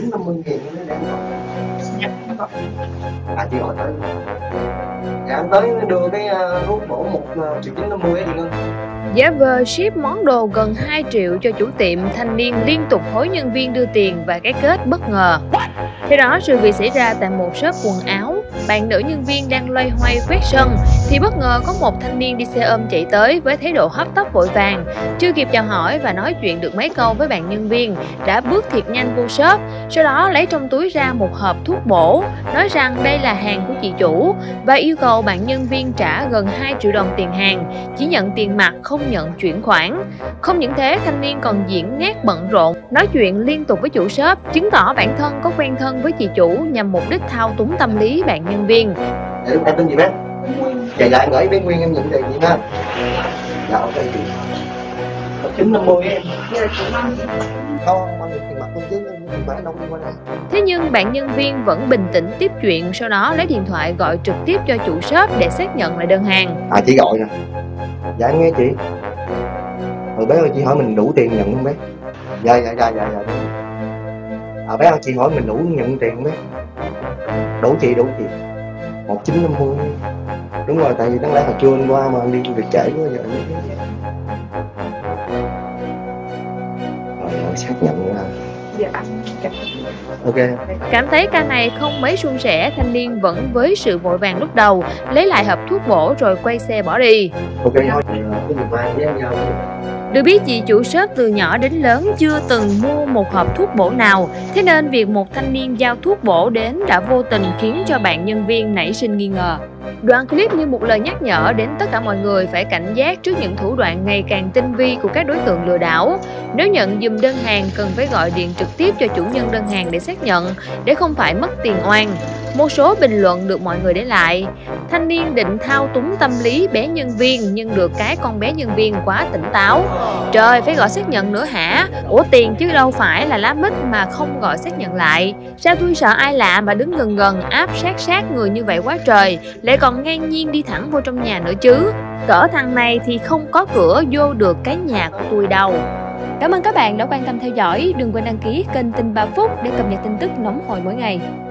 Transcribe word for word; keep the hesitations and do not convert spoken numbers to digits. chín năm mươi nghìn để nhắc nó thôi. À chị hỏi tới dạ anh tới đưa cái hút uh, mổ một triệu chín trăm năm mươi thì ngân. Giver ship món đồ gần hai triệu cho chủ tiệm, thanh niên liên tục hối nhân viên đưa tiền và cái kết bất ngờ. Theo đó, sự việc xảy ra tại một shop quần áo. Bạn nữ nhân viên đang loay hoay quét sân thì bất ngờ có một thanh niên đi xe ôm chạy tới với thái độ hấp tấp vội vàng. Chưa kịp chào hỏi và nói chuyện được mấy câu với bạn nhân viên đã bước thiệt nhanh vô shop, sau đó lấy trong túi ra một hộp thuốc bổ, nói rằng đây là hàng của chị chủ và yêu cầu bạn nhân viên trả gần hai triệu đồng tiền hàng, chỉ nhận tiền mặt không nhận chuyển khoản. Không những thế, thanh niên còn diễn ngát bận rộn, nói chuyện liên tục với chủ shop, chứng tỏ bản thân có quen thân với chị chủ nhằm mục đích thao túng tâm lý bạn nhân viên. Em tên gì bác? Vậy là anh gửi bé Nguyên em nhận tiền gì đó. Dạ ok chị. chín năm mươi em. Không, mọi người tiền mặt không chứ. Thế nhưng bạn nhân viên vẫn bình tĩnh tiếp chuyện, sau đó lấy điện thoại gọi trực tiếp cho chủ shop để xác nhận lại đơn hàng. À chị gọi nè. Dạ em nghe chị. Rồi bé ơi chị hỏi mình đủ tiền nhận không bé? Dạ dạ dạ dạ dạ. À bé ơi chị hỏi mình đủ nhận tiền không bé? Đủ chị đủ chị. một nghìn chín trăm năm mươi. Đúng rồi, tại vì đáng lẽ hồi trưa hôm qua mà đi du lịch trễ quá giờ. Rồi xác nhận là okay. Cảm thấy ca này không mấy suôn sẻ, thanh niên vẫn với sự vội vàng lúc đầu, lấy lại hộp thuốc bổ rồi quay xe bỏ đi. Okay. Được biết chị chủ shop từ nhỏ đến lớn chưa từng mua một hộp thuốc bổ nào, thế nên việc một thanh niên giao thuốc bổ đến đã vô tình khiến cho bạn nhân viên nảy sinh nghi ngờ. Đoạn clip như một lời nhắc nhở đến tất cả mọi người phải cảnh giác trước những thủ đoạn ngày càng tinh vi của các đối tượng lừa đảo. Nếu nhận giùm đơn hàng cần phải gọi điện trực tiếp cho chủ nhân đơn hàng để xác nhận, để không phải mất tiền oan. Một số bình luận được mọi người để lại: thanh niên định thao túng tâm lý bé nhân viên nhưng được cái con bé nhân viên quá tỉnh táo. Trời, phải gọi xác nhận nữa hả? Ủa tiền chứ đâu phải là lá mít mà không gọi xác nhận lại. Sao tôi sợ ai lạ mà đứng gần gần áp sát sát người như vậy quá trời, lại còn ngang nhiên đi thẳng vô trong nhà nữa chứ. Cỡ thằng này thì không có cửa vô được cái nhà của tôi đâu. Cảm ơn các bạn đã quan tâm theo dõi. Đừng quên đăng ký kênh Tin ba Phút để cập nhật tin tức nóng hổi mỗi ngày.